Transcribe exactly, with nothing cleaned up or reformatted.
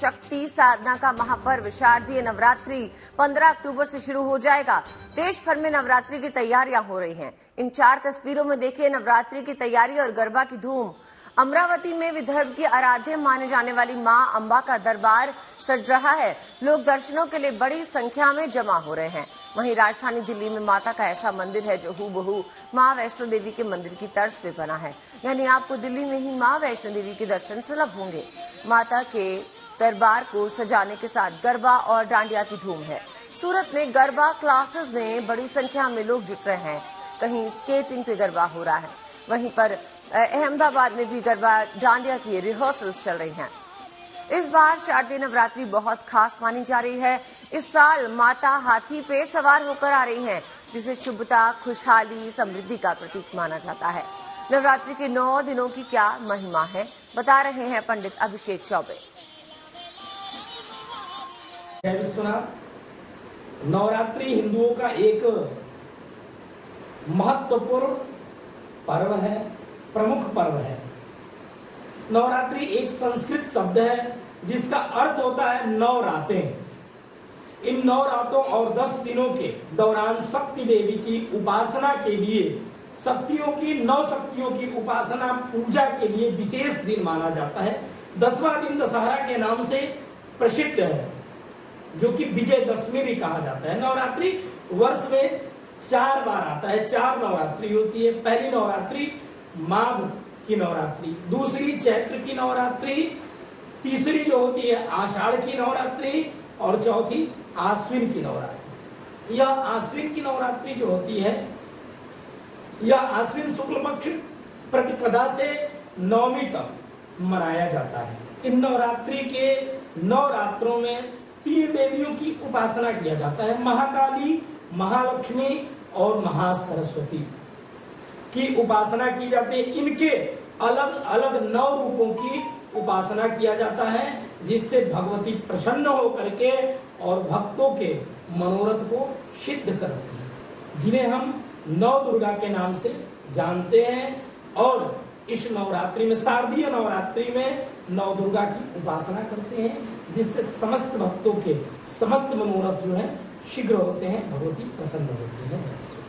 शक्ति साधना का महापर्व शारदीय नवरात्रि पंद्रह अक्टूबर से शुरू हो जाएगा। देश भर में नवरात्रि की तैयारियां हो रही हैं। इन चार तस्वीरों में देखिए नवरात्रि की तैयारी और गरबा की धूम। अमरावती में विदर्भ की आराध्य माने जाने वाली मां अम्बा का दरबार सज रहा है। लोग दर्शनों के लिए बड़ी संख्या में जमा हो रहे हैं। वहीं राजधानी दिल्ली में माता का ऐसा मंदिर है जो हूबहू मां वैष्णो देवी के मंदिर की तर्ज पे बना है, यानी आपको दिल्ली में ही मां वैष्णो देवी के दर्शन सुलभ होंगे। माता के दरबार को सजाने के साथ गरबा और डांडिया की धूम है। सूरत में गरबा क्लासेस में बड़ी संख्या में लोग जुट रहे हैं, कहीं स्केटिंग पे गरबा हो रहा है। वहीं पर अहमदाबाद में भी गरबा डांडिया की रिहर्सल चल रही हैं। इस बार शारदीय नवरात्रि बहुत खास मानी जा रही है। इस साल माता हाथी पे सवार होकर आ रही हैं, जिसे शुभता, खुशहाली, समृद्धि का प्रतीक माना जाता है। नवरात्रि के नौ दिनों की क्या महिमा है, बता रहे हैं पंडित अभिषेक चौबे। नवरात्रि हिंदुओं का एक महत्वपूर्ण पर्व है, प्रमुख पर्व है। नवरात्रि एक संस्कृत शब्द है जिसका अर्थ होता है नौ रातें। इन नौ रातों और दस दिनों के दौरान शक्ति देवी की उपासना के लिए शक्तियों की नौ शक्तियों की उपासना पूजा के लिए विशेष दिन माना जाता है। दसवां दिन दशहरा के नाम से प्रसिद्ध है, जो कि विजयदशमी भी कहा जाता है। नवरात्रि वर्ष में चार बार आता है, चार नवरात्रि होती है। पहली नवरात्रि माघ की नवरात्रि, दूसरी चैत्र की नवरात्रि, तीसरी जो होती है आषाढ़ की नवरात्रि और चौथी आश्विन की नवरात्रि। यह आश्विन की नवरात्रि जो होती है, यह आश्विन शुक्ल पक्ष प्रतिपदा से नवमी तक मनाया जाता है। इन नवरात्रि के नौ रात्रों में तीन देवियों की उपासना किया जाता है, महाकाली, महालक्ष्मी और महासरस्वती की उपासना की जाती है। इनके अलग अलग नौ रूपों की उपासना किया जाता है, जिससे भगवती प्रसन्न होकर के और भक्तों के मनोरथ को सिद्ध करती है, जिन्हें हम नवदुर्गा के नाम से जानते हैं। और इस नवरात्रि में, शारदीय नवरात्रि में नवदुर्गा की उपासना करते हैं, जिससे समस्त भक्तों के समस्त मनोरथ जो है शीघ्र होते हैं, भगवती प्रसन्न होती है।